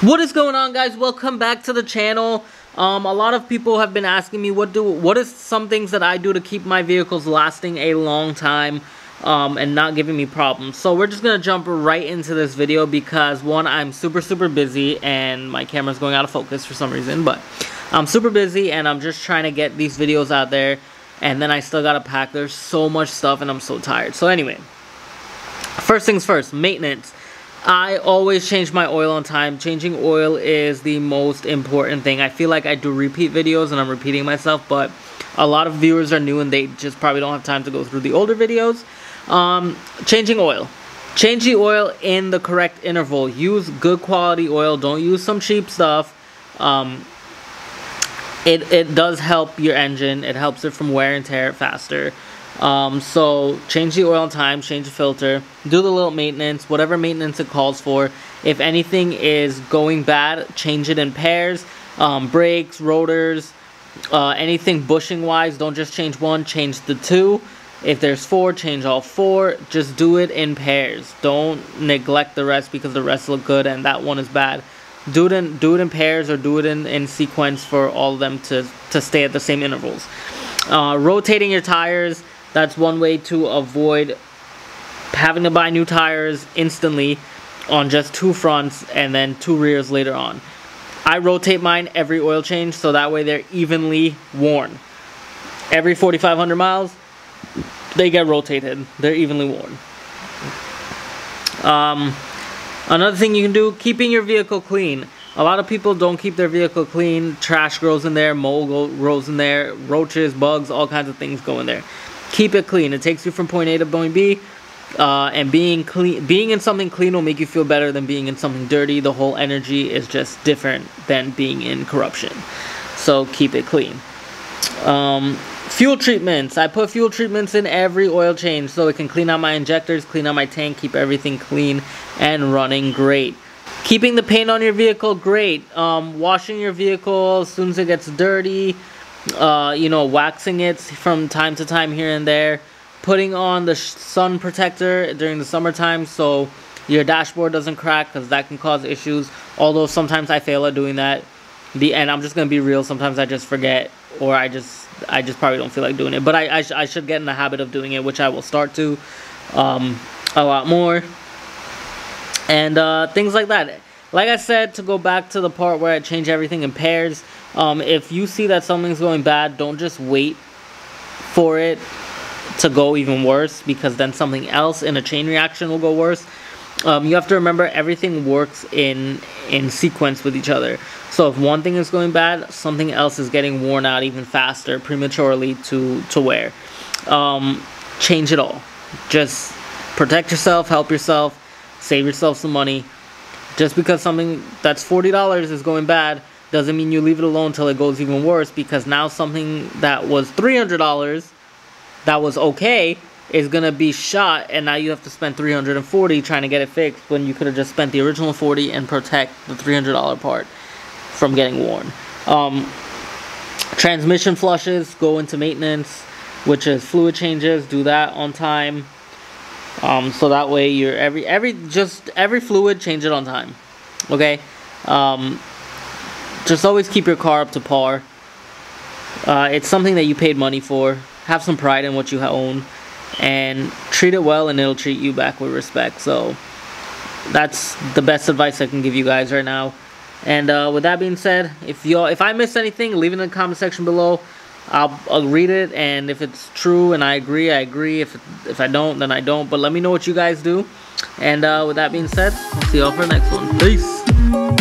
What is going on, guys? Welcome back to the channel. A lot of people have been asking me what is some things that I do to keep my vehicles lasting a long time and not giving me problems. So we're just gonna jump right into this video because one, I'm super busy and my camera's going out of focus for some reason, but I'm super busy and I'm just trying to get these videos out there, and then I still gotta pack. There's so much stuff and I'm so tired. So anyway, first things first, maintenance. I always change my oil on time. Changing oil is the most important thing. I feel like I do repeat videos and I'm repeating myself, but a lot of viewers are new and they just probably don't have time to go through the older videos. Changing oil. Change the oil in the correct interval. Use good quality oil. Don't use some cheap stuff. It does help your engine. It helps it from wear and tear faster. So change the oil on time, change the filter, do the little maintenance, whatever maintenance it calls for. If anything is going bad, change it in pairs, brakes, rotors, anything bushing wise. Don't just change one, change the two. If there's four, change all four. Just do it in pairs. Don't neglect the rest because the rest look good and that one is bad. Do it in pairs, or do it in sequence for all of them to stay at the same intervals. Rotating your tires. That's one way to avoid having to buy new tires instantly on just two fronts and then two rears later on. I rotate mine every oil change so that way they're evenly worn. Every 4,500 miles, they get rotated. They're evenly worn. Another thing you can do, keeping your vehicle clean. A lot of people don't keep their vehicle clean. Trash grows in there, mold grows in there, roaches, bugs, all kinds of things go in there. Keep it clean. It takes you from point A to point B, and being in something clean will make you feel better than being in something dirty. The whole energy is just different than being in corruption. So keep it clean. Fuel treatments. I put fuel treatments in every oil change so it can clean out my injectors, clean out my tank, keep everything clean and running great. Keeping the paint on your vehicle great. Washing your vehicle as soon as it gets dirty. You know, waxing it from time to time here and there, putting on the sun protector during the summertime so your dashboard doesn't crack, because that can cause issues. Although sometimes I fail at doing that, and I'm just gonna be real, sometimes I just forget, or I just probably don't feel like doing it, but I should get in the habit of doing it, which I will start to a lot more, and things like that. Like I said, to go back to the part where I change everything in pairs, if you see that something's going bad, don't just wait for it to go even worse, because then something else in a chain reaction will go worse. You have to remember everything works in sequence with each other. So if one thing is going bad, something else is getting worn out even faster, prematurely to wear. Change it all. Just protect yourself, help yourself, save yourself some money. Just because something that's $40 is going bad doesn't mean you leave it alone until it goes even worse, because now something that was $300 that was okay is going to be shot, and now you have to spend $340 trying to get it fixed when you could have just spent the original $40 and protect the $300 part from getting worn. Transmission flushes go into maintenance, which is fluid changes. Do that on time. So that way your every fluid, change it on time. Okay? Just always keep your car up to par. It's something that you paid money for. Have some pride in what you own and treat it well, and it'll treat you back with respect. So that's the best advice I can give you guys right now. And with that being said, if I miss anything, leave it in the comment section below. I'll read it, and if it's true and I agree, I agree. If I don't, then I don't. But let me know what you guys do. And with that being said, I'll see y'all for the next one. Peace.